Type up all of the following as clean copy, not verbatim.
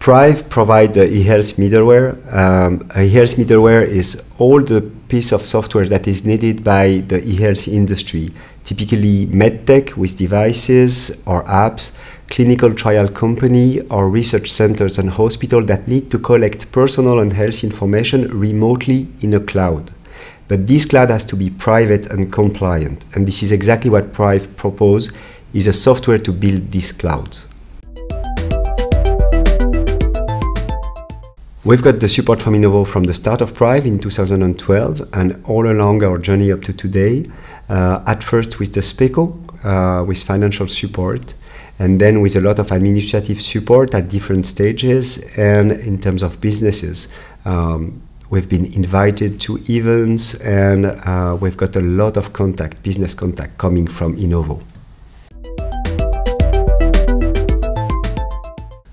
Pryv provides the eHealth middleware. eHealth middleware is all the piece of software that is needed by the eHealth industry, typically medtech with devices or apps, clinical trial company or research centers and hospitals that need to collect personal and health information remotely in a cloud. But this cloud has to be private and compliant, and this is exactly what Pryv proposes, is a software to build these clouds. We've got the support from Innovaud from the start of Pryv in 2012 and all along our journey up to today. At first with the Speco, with financial support, and then with a lot of administrative support at different stages and in terms of businesses. We've been invited to events and we've got a lot of contact, business contact coming from Innovaud.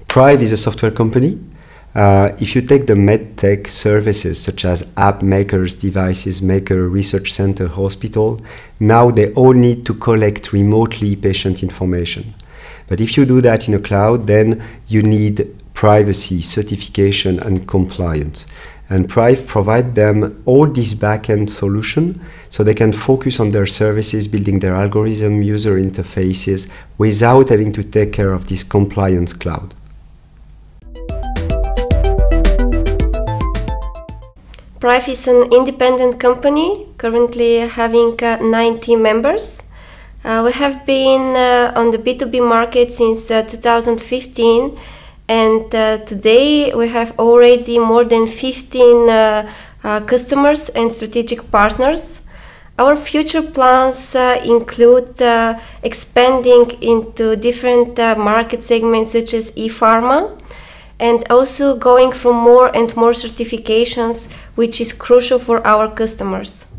Pryv is a software company. If you take the medtech services such as app makers, devices maker, research center, hospital, now they all need to collect remotely patient information. But if you do that in a cloud, then you need privacy, certification and compliance. And Pryv provides them all this back-end solution so they can focus on their services, building their algorithm, user interfaces without having to take care of this compliance cloud. Pryv is an independent company, currently having 90 members. We have been on the B2B market since 2015, and today we have already more than 15 customers and strategic partners. Our future plans include expanding into different market segments such as e-pharma, and also going for more and more certifications, which is crucial for our customers.